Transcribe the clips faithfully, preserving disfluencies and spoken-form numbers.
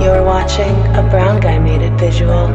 You're watching a Brown Guy Made It visual.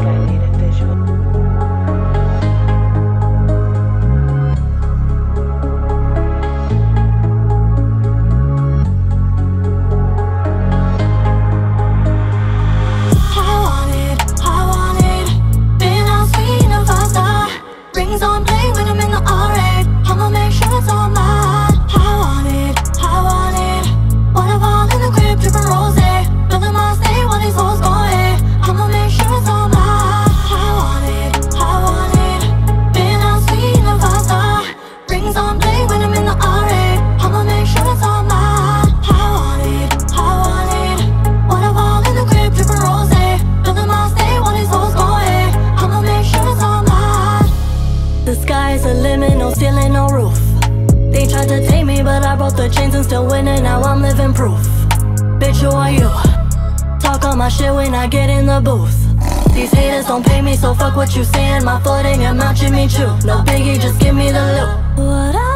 The chains and still winning, now I'm living proof. Bitch, who are you? Talk all my shit when I get in the booth. These haters don't pay me, so fuck what you saying. My flooding, I'm out, Jimmy Choo. No biggie, just give me the loot. What I